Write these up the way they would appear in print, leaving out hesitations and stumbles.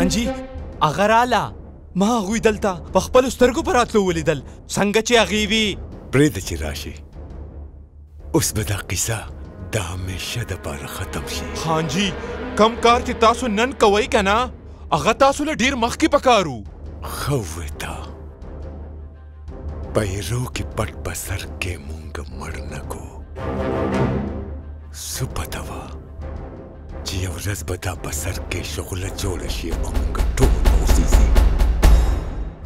خانجی اغه رالا ما هغوی دلته په خپلو سترګو په راتلو ولیدل څنګه چې هغې وي. پرېږده چې راشي، اوس به دا قصه د همیشه دپاره ختم شي. خانجی کم کار چې تاسو نن کوئ که نه هغه تاسو له ډېر مخکې پکار و. ښه ویته پیرو کې پټ په سر کې مونږ مړ نه کو، څه پته وه چې یو ورځ به دا په سر کې شغله جوړه شي او مونږ ټول به اوسېږي.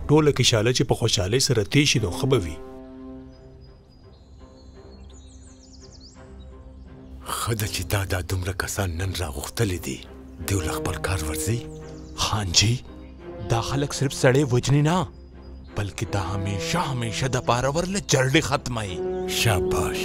ټوله کښاله چې په خوشحالۍ سره تېر شي نو ښه به وي. ښه ده چې تا دا دومره کسان نن راغوښتلي دي، دوی له خپل کار ورځي. خانجي دا خلک صرف سړی وجني نه بلکې دا همیشه همیشه دپاره ورله جرړې ختموي. شاباش.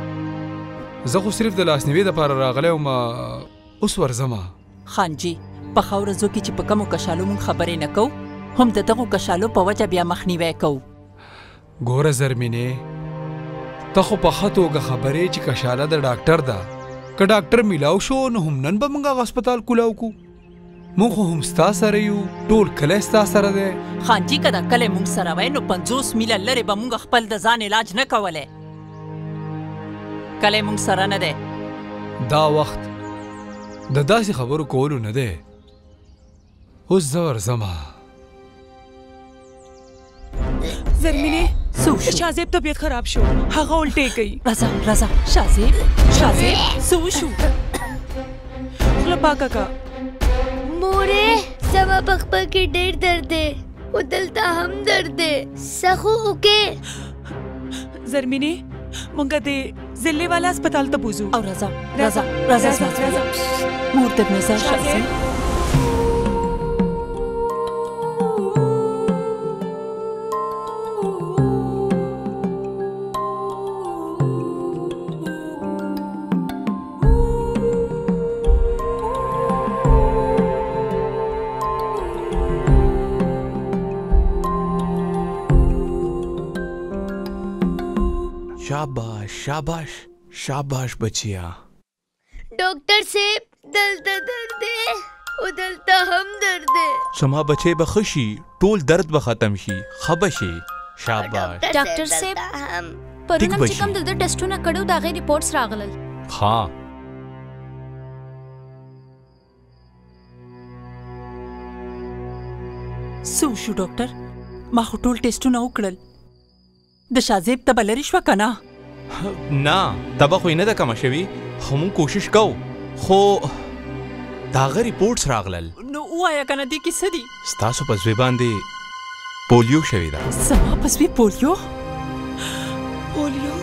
زه خو صرف د لاسنیوي دپاره راغلی وم، اوس ورځمه. خانجي په ښه ورځو کې چې په کمو کشالو مونږ خبرې نه کوو، هم د دغو کشالو په وجه بیا مخنیوی کوو. ګوره زرمینې، ته خو په ښه توګه خبرې چې کشاله د ډاکټر ده، که ډاکټر میلاو شو نو هم نن به مونږ هغه هسپتال کولاو کو. مونږ خو هم ستا سره یو، ټول کلی ستا سره دی. خانجي که دا کلی مونږ سره وی نو 50 میله لرې به مونږ خپل د ځان علاج نه کولی. کلی مونږ سره نه دی، دا وخت د داسې خبرو کولو نه دی. اوس زه ورځمه. زرمینې څه وشو؟ شازیب طبیعت خراب شو، هغه الټې کوي. راځه راځه. شازیب څه وشو؟ خوله پاکه کا. مورې زما په خپه کې ډېر درد دی، خو دلته هم درد دی. څه خو وکې زرمینې؟ مونږ د ضلع والا هسپتال ته بوزو او راځه. مور ته مې ځان شازیب. शाबाश शाबाश शाबाश बचिया. डॉक्टर साहब दलता दर्द है उदलता हम दर्द है. समा बचे बखुशी टोल दर्द बखतम शी खबशे. शाबाश डॉक्टर साहब. परनम चिकम दर्द टेस्टो ना कड़ो दागे रिपोर्ट्स रागलल. हां सुशु डॉक्टर मा टोल टेस्टो ना उकड़ल. د شازیب ته بلری شو کنه؟ نه تبه خو نه ده کمه شوي، خو مونږ کوشش کوو. خو د هغه ریپورټس راغلل. نو ووایه که نه دې کې څه دي؟ ستاسو په زوی باندې پولیو شوې ده. زما په زوی پولیو؟ پولیو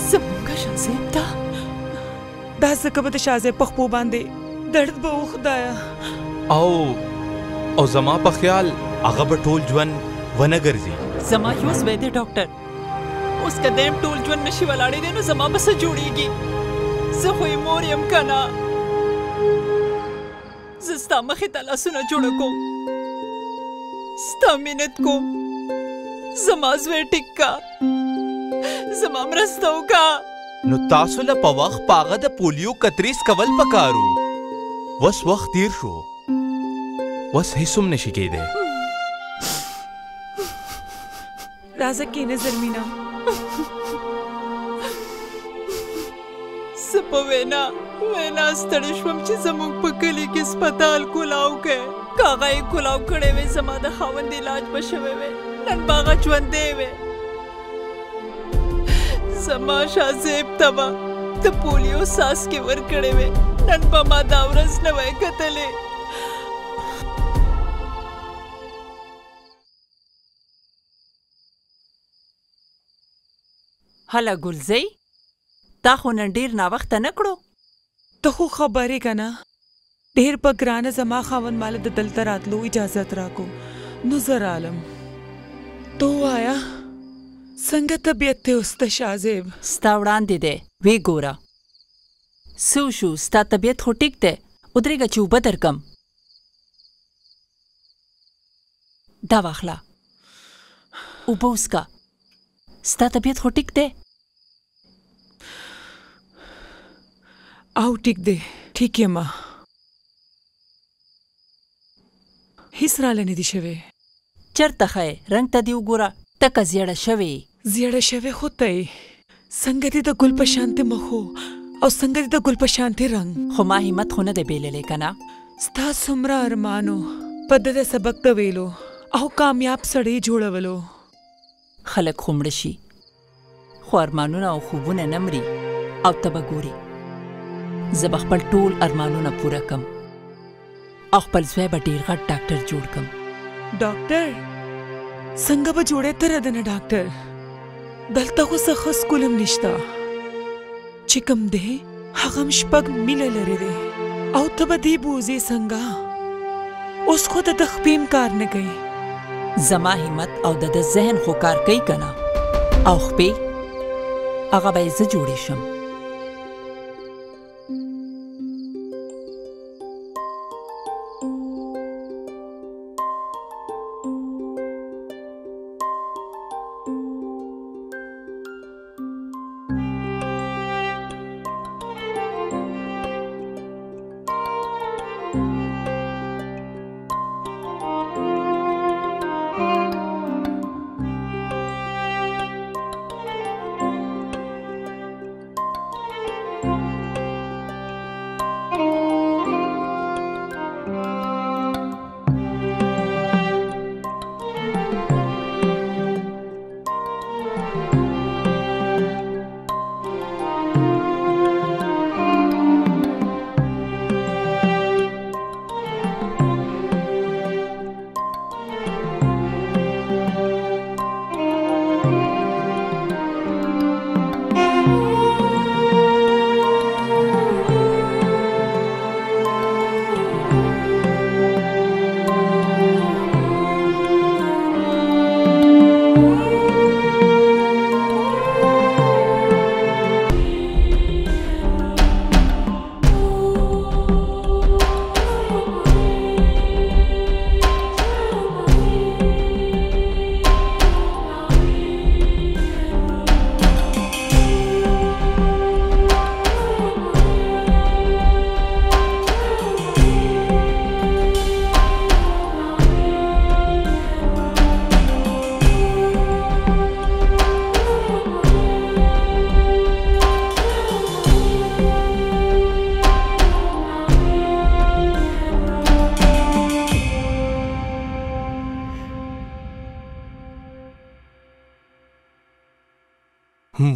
زموږ شازیب ته؟ دا ځکه به د شازیب په خپو باندې درد به وخدایه. او زما په خیال هغه به ټول ژوند ونه ګرځي. زما یوز ویده ڈاکٹر اس قدیم ٹول جون نشی والاڑی دینو زما بس جوڑی گی زخوی موریم کنا زستا مخی تلا سنا جوڑا کو ستا منت کو زما زوی ٹکا زما مرستو کا نو تاسو لا پواخ پاغه د پولیو کتریس کول پکارو وس وخت تیر شو وس هیڅوم نشی کېده راځه کېنه زرمینه زه په وینا ستړی شوم چې زموږ په کلي کې سپتال کولاو کې که هغه یې کولاو کړی وی زما د خاوند علاج به شوی وی نن به هغه ژوندی وی زما شازیب ته به د پولیو څاڅکې ورکړی وی نن به ما دا ورځ نه وی کتلې هلا ګلزی تا خو نن ډېر ناوخته نه کړو ته خو خبرې که نه ډېر په ګرانه زما خاوند ماله د دلته راتلو اجازت راکړو نو زه رالم ته ووایه څنګه طبیعت دی اوس د شازیب ستا وړاندې دی وی ګوره څه وشو ستا طبیعت خو ټیک دی ودرېږه چې اوبه درکم دا واخله اوبه وڅکه ستا طبیعت خو ټیک دی او ټیک دی ټیک یم هیڅ راله نه دي شوی چېرته ښی رنګ ته دې وګوره تکه زیړه شوې خو ته یې څنګه دې د ګل په شانتې مخو او څنګه دې د ګل په شانتې رنګ خو ما همت خو نه دی بیللی که نه ستا څومره ارمانو په ده د سبق ته ویلو او کامیاب سړی جوړولو خلک خو مړه شي خو ارمانونه او خوبونه نه مري او ته به ګورې زه به خپل ټول ارمانونه پوره کم او خپل زوی به ډېر غټ ډاکټر جوړ کم ډاکټر څنګه به جوړې ته رده نه ډاکټر دلته خو څه ښه سکول هم نشته چې کوم دی هغه هم شپږ میله لرې دی او ته به دې بوځې څنګه اوس خو د تخبې هم کار نه کوي زما همت او د ده ذهن خو کار کوي که نه او خپې هغه به یې زه جوړې شم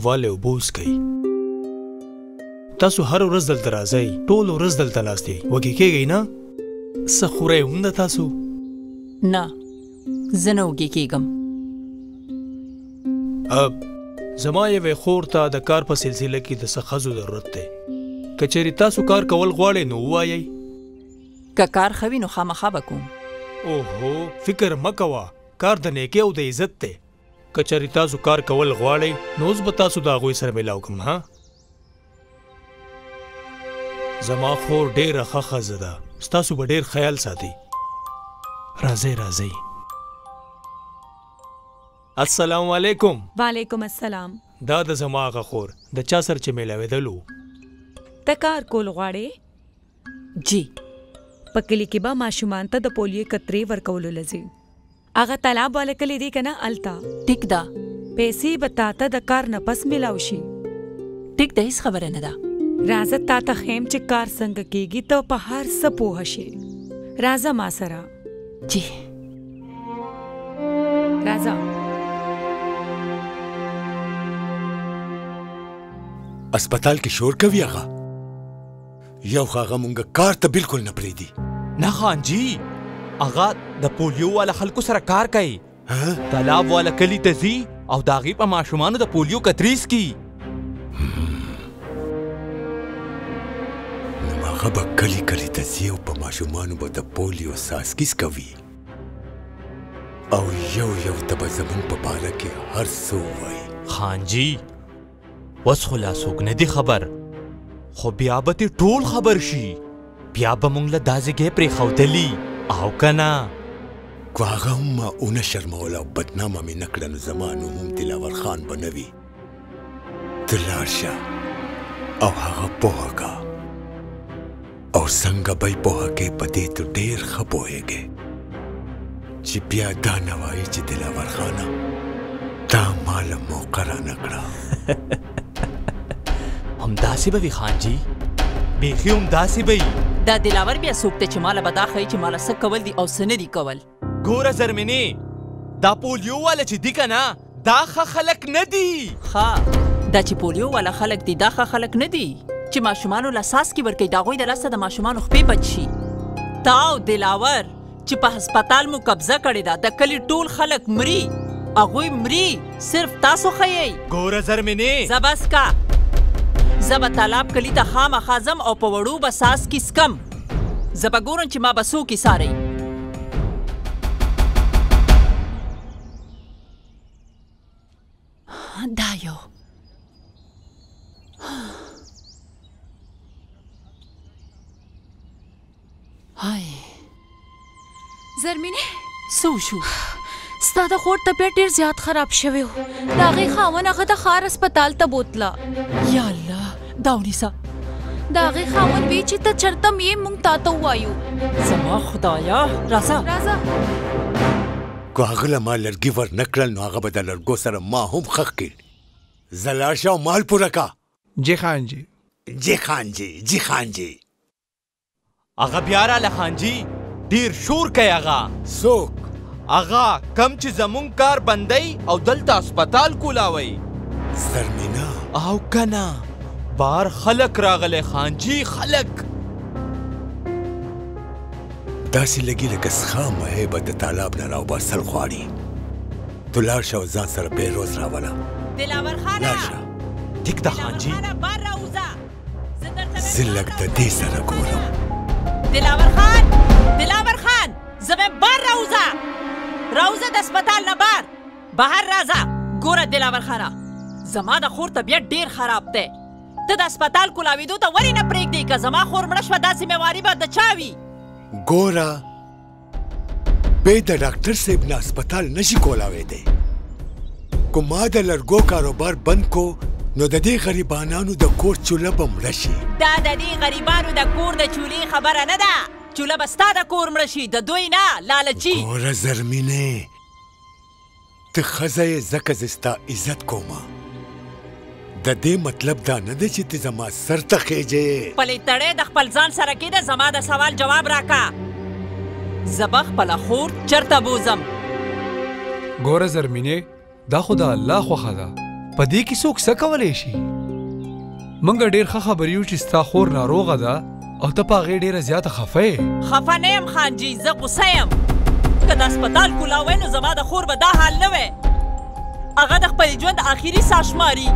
واله وبوس کوي تاسو هر ورځ دلته راځئ ټول ورځ دلته ناست یئ وږي کېږئ نه څه خورئ هم نه تاسو نه زه نه وږي کېږم زما یوې خور ته د کار په سلسله کې د څه ښځو ضرورت دی که چیرې تاسو کار کول غواړئ نو ووایئ که کار ښه وي نو خامخا به کوم اوهو فکر مه کوه کار د نیکۍ او د عزت دی کچری تاسو کار کول غواړئ نو اوس به تاسو د هغوی سره ملاو کوم. ها زما خور ډېره ښه ښځه ده، ستاسو به ډېر خیال ساتي. راځئ راځئ. السلام علیکم. وعلیکم السلام. دا د زما هغه خور د چا سره چې میلاوېدلو. ته کار کول غواړې؟ جی. په کلي کې به ماشومان ته د پولیو قطرې ورکولو لځي. هغه تالاب والا کلی دی که نه، هلته. ټیک ده. پیسې به تا ته د کار نه پس میلاو شي. ټیک ده، هېڅ خبره نه ده. راځه تا ته خیم چې کار څنګه کېږي، ته په هر څه پوهه شې. راځه ما سره. جی راځه. اسپتال کې شور کوي هغه یو، خو هغه مونږ کار ته بالکل نه پرېږدي. نه خان جي، هغه د پولیو والا خلکو سره کار کوي. تالاب والا کلي ته ځي او د هغې په ماشومانو د پولیو کتریز کي. هغه به کلي کلي ته ځي او په ماشومانو به د پولیو څاڅکي څکوي او یو یو ته به زموږ په باره کې هر څه ووایي. خان جي اوس خو لا څوک نه دی خبر، خو بیا به ترې ټول خبر شي. بیا به موږ له دا ځګې پرېښودلي او که نه، خو هغه هم ما ونه شرموله او بدنامه مې نه کړه، نو زما نوم هم دلاور خان به نه وي. ته لاړ شه او هغه پوهه کا، او څنګه به یې پوهه کې په دې ته ډېر ښه پوهېږې چې بیا دا نه وایي چې دلاور خانه تا ما له موقع رانه کړه. همداسې به وي خان جي، بیخي همداسې به وي. دا دلاور بیا څوک دی چې ماله به دا ښیي چې ماله څه کول دي او څه نه دي کول؟ ګوره زرمینې، دا پولیو والا چې دي که نه، دا ښه خلک نه دي. ښه، دا چې پولیو والا خلک دي دا ښه خلک نه دي چې ماشومانو له څاڅکي ورکوي، د هغوی د لاسه د ماشومانو خپې بچ شي. تا او دلاور چې په هسپتال مو قبضه کړې ده، د کلي ټول خلک مري، هغوی مري، صرف تاسو ښیئ. ګوره زرمینې، زه بس که زه به تالاب کلي ته خامخا ځم او په وړو به څاڅکي څکم. زه به ګورم چې ما به څوک ایساروي. دا یو زرمینې، څه وشو؟ ستا د خور طبیعت ډېر زیات خراب شوی و. د هغې خاوند هغه د ښار هسپتال ته بوتله. یا الله، دا ونیسه. د هغې خاوند وی چې ته چېرته یې موږ تا ته ووایو. زما خدایا، راځه راځه. که هغه له ما لرګي ور نه کړل نو هغه به د لرګو سره ما هم ښخ کړل. زه لاړ شه او مال پوره کا. جی خان جي. جی خان جي، جی خان جي. هغه بیا راله خان جي، ډېر شور کوي هغه. څوک؟ اغا کم چې زمونږ کار بندی او دلته هسپتال کولاوی. زرمینه او که نه، بار خلک راغلی خان جي، خلک داسې لګي لکه سخام مهیبه د تالاب نه راوباسل غواړي. تو لاړ شه او ځان سره بېروز راوله. دلاور خانه، لاړ شه. ټیک ده خان جي، زه لږ د دې سره ګورم. دلاور خان، دلاور خان، زه به بار راوځه. راوزه د هسپتال نه بار، بهر راځه. ګوره دلاور خانه، زما د خور طبیعت ډېر خراب دی. ته د هسپتال کولاوېدو ته ولې نه پرېږدې؟ که زما خور مړه شوه دا ذمېواري به د چا وي؟ ګوره، بې د ډاکټر صاحب نه هسپتال نه شي کولاوېدی. که ما د لرګو کاروبار بند کو نو د دې غریبانانو د کور چوله به مړه شي. دا د دې غریبانو د کور د چولې خبره نه ده. چوله به ستا د کور مړه شي، د دوی نه، لالچي. ګوره زرمینې، ته ښځه یې ځکه زه ستا عزت کومه. د دې مطلب دا نه دی چې ته زما سر ته خېجې. پلیتړی د خپل ځان سره کېده. زما د سوال جواب راکړه. زه به خپله خور چېرته بوزم. ګوره زرمینې، دا خو د الله خوښه ده، په دې کې څوک څه کولی شي؟ موږ ډېر ښه خبر یو چې ستا خور ناروغه ده او ته په هغې ډېره زیاته خفه یې. خفه نه یم خان جي، زه غوسه یم. که د هسپتال کولاوی نو زما د خور به دا حال نه وی. هغه د خپل ژوند اخري ساه شماري.